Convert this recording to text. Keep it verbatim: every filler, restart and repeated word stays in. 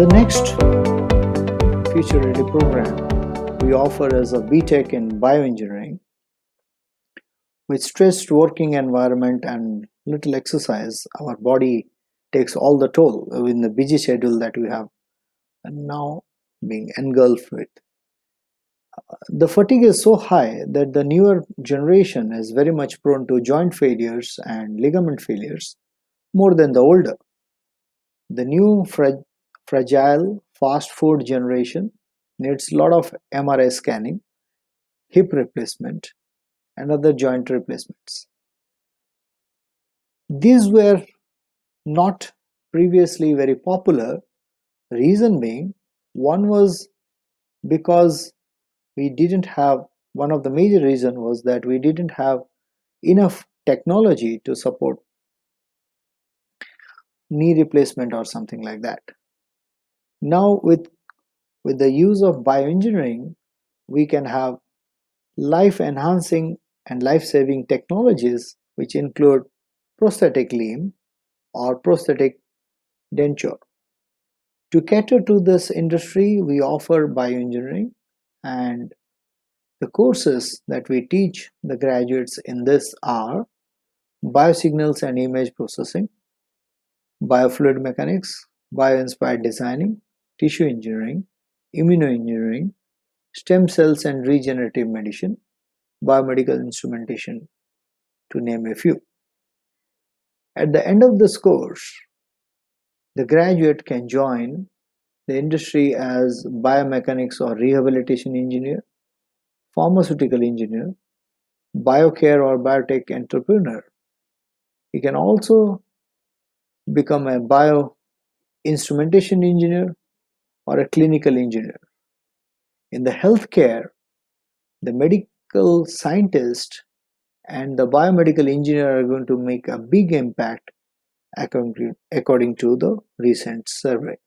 The next future ready program we offer is a B.Tech in bioengineering with stressed working environment and little exercise. Our body takes all the toll in the busy schedule that we have and now being engulfed with. The fatigue is so high that the newer generation is very much prone to joint failures and ligament failures more than the older. The new fra- fragile fast food generation needs a lot of M R I scanning, hip replacement and other joint replacements. These were not previously very popular, reason being one was because we didn't have, one of the major reasons was that we didn't have enough technology to support knee replacement or something like that. Now with, with the use of bioengineering, we can have life-enhancing and life-saving technologies which include prosthetic limb or prosthetic denture. To cater to this industry, we offer bioengineering and the courses that we teach the graduates in this are biosignals and image processing, biofluid mechanics, bioinspired designing, tissue engineering, immuno engineering, stem cells and regenerative medicine, biomedical instrumentation, to name a few. At the end of this course, the graduate can join the industry as biomechanics or rehabilitation engineer, pharmaceutical engineer, biocare or biotech entrepreneur. He can also become a bioinstrumentation engineer or a clinical engineer. In the healthcare, the medical scientist and the biomedical engineer are going to make a big impact according to the recent survey.